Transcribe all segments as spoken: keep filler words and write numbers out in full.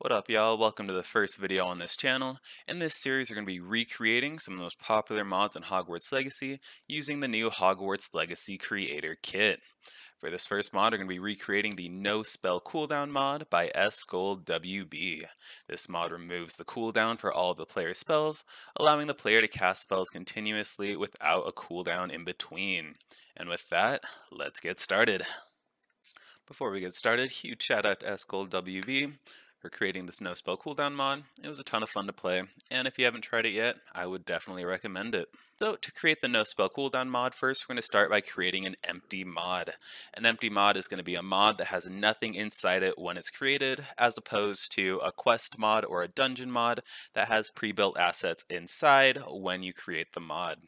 What up, y'all? Welcome to the first video on this channel. In this series, we're going to be recreating some of the most popular mods on Hogwarts Legacy using the new Hogwarts Legacy Creator Kit. For this first mod, we're going to be recreating the No Spell Cooldown mod by SGoldWB. This mod removes the cooldown for all of the player's spells, allowing the player to cast spells continuously without a cooldown in between. And with that, let's get started. Before we get started, huge shout out to SGoldWB for creating this No Spell Cooldown mod. It was a ton of fun to play, and if you haven't tried it yet, I would definitely recommend it. So to create the No Spell Cooldown mod, first we're going to start by creating an empty mod. An empty mod is going to be a mod that has nothing inside it when it's created, as opposed to a quest mod or a dungeon mod that has pre-built assets inside when you create the mod.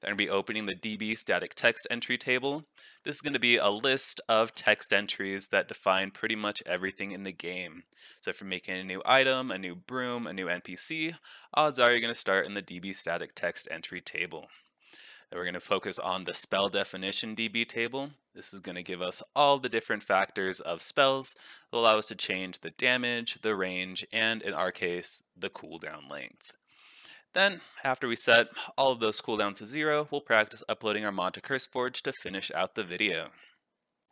They're going to be opening the D B Static Text Entry table. This is going to be a list of text entries that define pretty much everything in the game. So if you're making a new item, a new broom, a new N P C, odds are you're going to start in the D B Static Text Entry table. Then we're going to focus on the Spell Definition D B table. This is going to give us all the different factors of spells that allow us to change the damage, the range, and in our case, the cooldown length. Then, after we set all of those cooldowns to zero, we'll practice uploading our mod to CurseForge to finish out the video.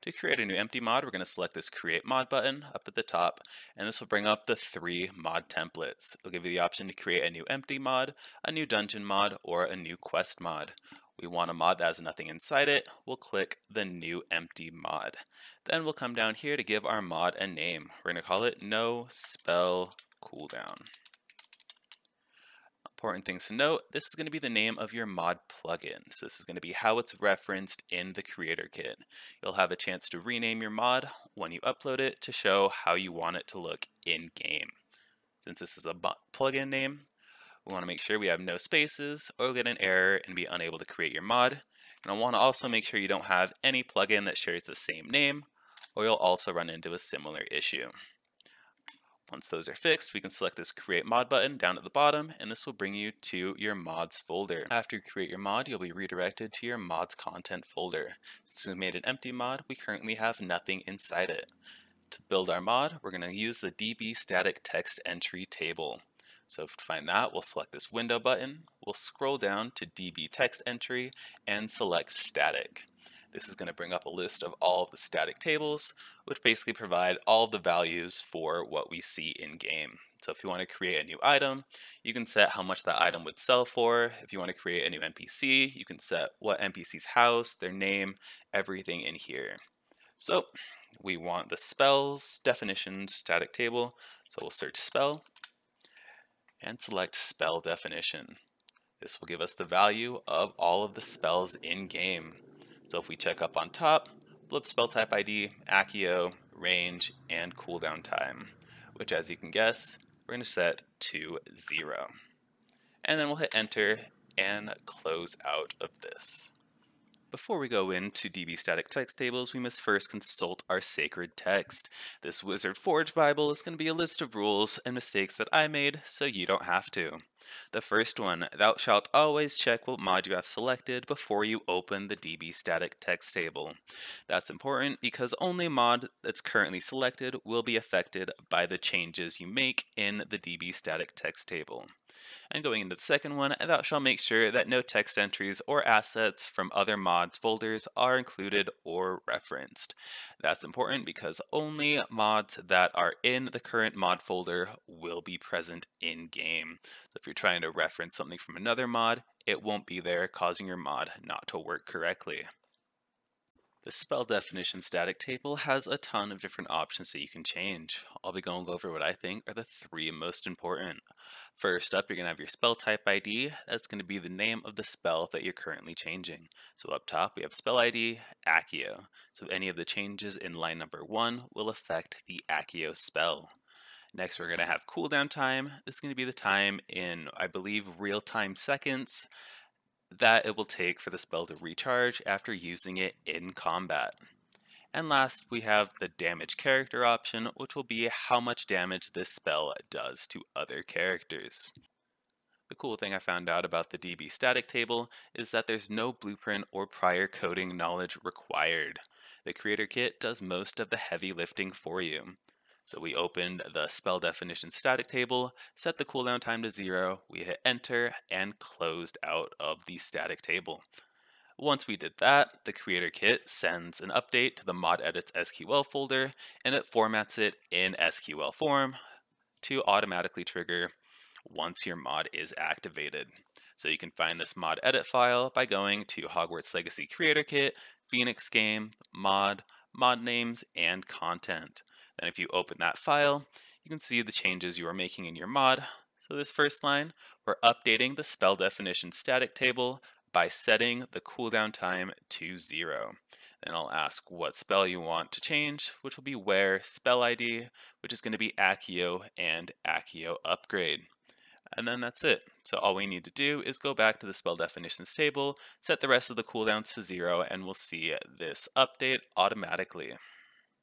To create a new empty mod, we're going to select this Create Mod button up at the top, and this will bring up the three mod templates. It'll give you the option to create a new empty mod, a new dungeon mod, or a new quest mod. We want a mod that has nothing inside it. We'll click the New Empty Mod. Then we'll come down here to give our mod a name. We're going to call it No Spell Cooldown. Important things to note, this is going to be the name of your mod plugin. So this is going to be how it's referenced in the Creator Kit. You'll have a chance to rename your mod when you upload it to show how you want it to look in-game. Since this is a plugin name, we want to make sure we have no spaces or you'll get an error and be unable to create your mod. And I want to also make sure you don't have any plugin that shares the same name or you'll also run into a similar issue. Once those are fixed, we can select this Create Mod button down at the bottom, and this will bring you to your mods folder. After you create your mod, you'll be redirected to your mods content folder. Since we made an empty mod, we currently have nothing inside it. To build our mod, we're going to use the D B Static Text Entry table. So to find that, we'll select this window button, we'll scroll down to D B Text Entry, and select Static. This is going to bring up a list of all of the static tables, which basically provide all the values for what we see in game. So if you want to create a new item, you can set how much that item would sell for. If you want to create a new N P C, you can set what N P C's house, their name, everything in here. So we want the spells definition static table. So we'll search spell and select spell definition. This will give us the value of all of the spells in game. So if we check up on top, we'll have spell type I D, Accio, range, and cooldown time, which as you can guess, we're going to set to zero. And then we'll hit enter and close out of this. Before we go into D B Static Text Tables, we must first consult our sacred text. This Wizard's Forge Bible is going to be a list of rules and mistakes that I made, so you don't have to. The first one, thou shalt always check what mod you have selected before you open the D B Static Text Table. That's important because only mod that's currently selected will be affected by the changes you make in the D B Static Text Table. And going into the second one, thou shalt make sure that no text entries or assets from other mods folders are included or referenced. That's important because only mods that are in the current mod folder will be present in game. So if you're trying to reference something from another mod, it won't be there, causing your mod not to work correctly. The spell definition static table has a ton of different options that you can change. I'll be going over what I think are the three most important. First up, you're going to have your spell type I D. That's going to be the name of the spell that you're currently changing. So up top, we have spell I D, Accio. So any of the changes in line number one will affect the Accio spell. Next, we're going to have cooldown time. This is going to be the time in, I believe, real-time seconds that it will take for the spell to recharge after using it in combat. And last, we have the damage character option, which will be how much damage this spell does to other characters. The cool thing I found out about the D B static table is that there's no blueprint or prior coding knowledge required. The Creator Kit does most of the heavy lifting for you. So we opened the Spell Definition Static Table, set the cooldown time to zero, we hit Enter, and closed out of the Static Table. Once we did that, the Creator Kit sends an update to the Mod Edits S Q L folder, and it formats it in S Q L form to automatically trigger once your mod is activated. So you can find this mod edit file by going to Hogwarts Legacy Creator Kit, Phoenix Game, Mod, Mod Names, and Content. Then if you open that file, you can see the changes you are making in your mod. So this first line, we're updating the Spell Definition Static Table by setting the cooldown time to zero. Then I'll ask what spell you want to change, which will be where spell I D, which is going to be Accio and Accio upgrade. And then that's it. So all we need to do is go back to the Spell Definitions table, set the rest of the cooldowns to zero, and we'll see this update automatically.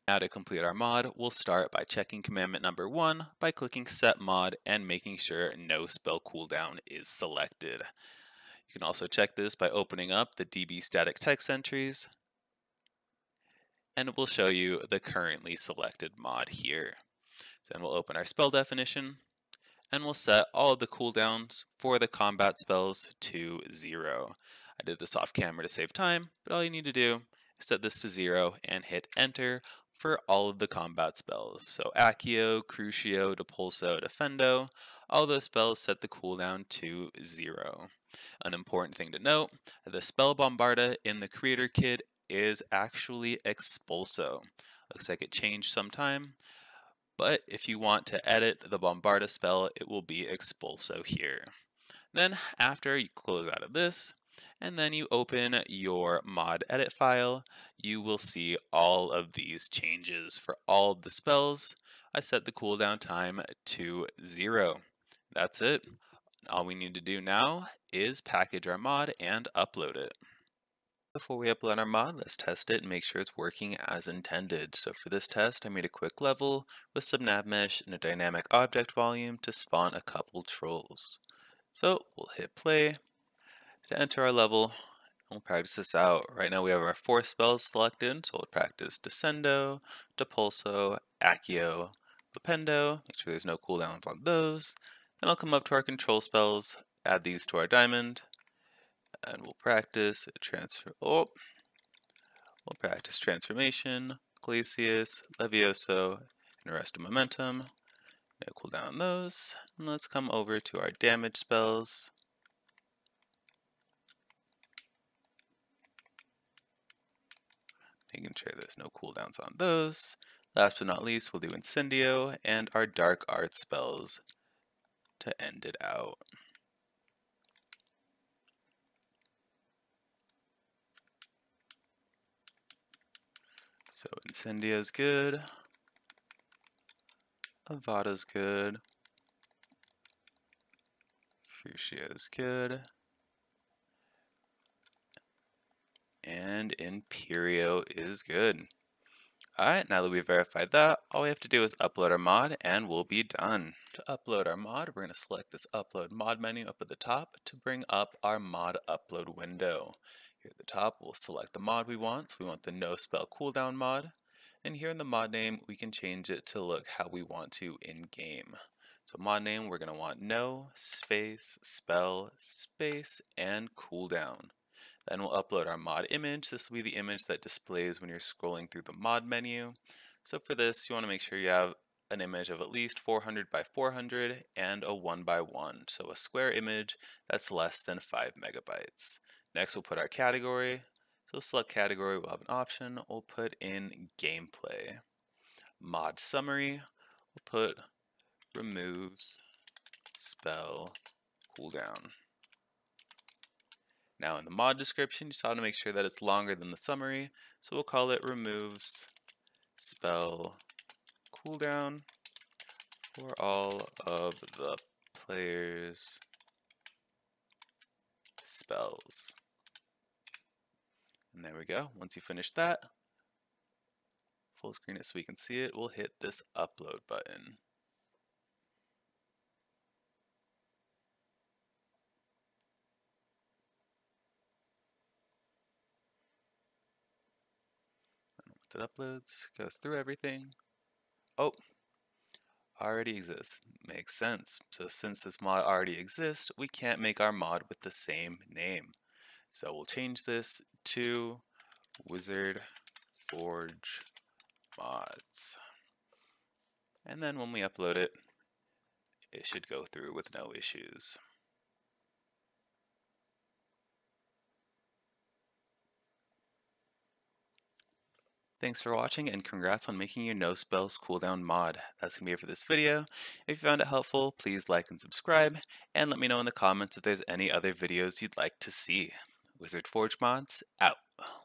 Now to complete our mod, we'll start by checking commandment number one by clicking Set Mod and making sure no spell cooldown is selected. You can also check this by opening up the D B Static Text Entries, and it will show you the currently selected mod here. So then we'll open our spell definition, and we'll set all of the cooldowns for the combat spells to zero. I did this off camera to save time, but all you need to do is set this to zero and hit Enter for all of the combat spells. So Accio, Crucio, Depulso, Defendo, all those spells set the cooldown to zero. An important thing to note, the spell Bombarda in the Creator Kit is actually Expulso. Looks like it changed sometime, but if you want to edit the Bombarda spell, it will be Expulso here. Then after you close out of this, and then you open your mod edit file, you will see all of these changes for all of the spells. I set the cooldown time to zero. That's it. All we need to do now is package our mod and upload it. Before we upload our mod, let's test it and make sure it's working as intended. So for this test, I made a quick level with some nav mesh and a dynamic object volume to spawn a couple trolls. So we'll hit play to enter our level, and we'll practice this out. Right now we have our four spells selected, so we'll practice Descendo, Depulso, Accio, Pependo. Make sure there's no cooldowns on those. Then I'll come up to our control spells, add these to our diamond, and we'll practice transfer. Oh, we'll practice transformation, Glacius, Levioso, and Arrest of Momentum. Now cool down those, and let's come over to our damage spells. Making sure there's no cooldowns on those. Last but not least, we'll do Incendio and our dark art spells to end it out. So Incendio's good, Avada's good, Crucio's good, and Imperio is good. Alright, now that we've verified that, all we have to do is upload our mod and we'll be done. To upload our mod, we're going to select this Upload Mod menu up at the top to bring up our mod upload window. Here at the top, we'll select the mod we want. So we want the no spell cooldown mod. And here in the mod name, we can change it to look how we want to in game. So mod name, we're going to want no space spell space and cooldown. Then we'll upload our mod image. This will be the image that displays when you're scrolling through the mod menu. So for this, you want to make sure you have an image of at least four hundred by four hundred and a one by one. So a square image that's less than five megabytes. Next, we'll put our category. So we'll select category, we'll have an option. We'll put in gameplay. Mod summary, we'll put removes spell cooldown. Now in the mod description, you just want to make sure that it's longer than the summary. So we'll call it removes spell cooldown for all of the players' spells. And there we go. Once you finish that, full screen it so we can see it, we'll hit this upload button. It uploads, goes through everything. Oh, already exists. Makes sense. So since this mod already exists, we can't make our mod with the same name. So we'll change this to Wizard Forge Mods. And then when we upload it, it should go through with no issues. Thanks for watching and congrats on making your No Spells Cooldown mod. That's going to be it for this video. If you found it helpful, please like and subscribe, and let me know in the comments if there's any other videos you'd like to see. Wizard Forge Mods, out.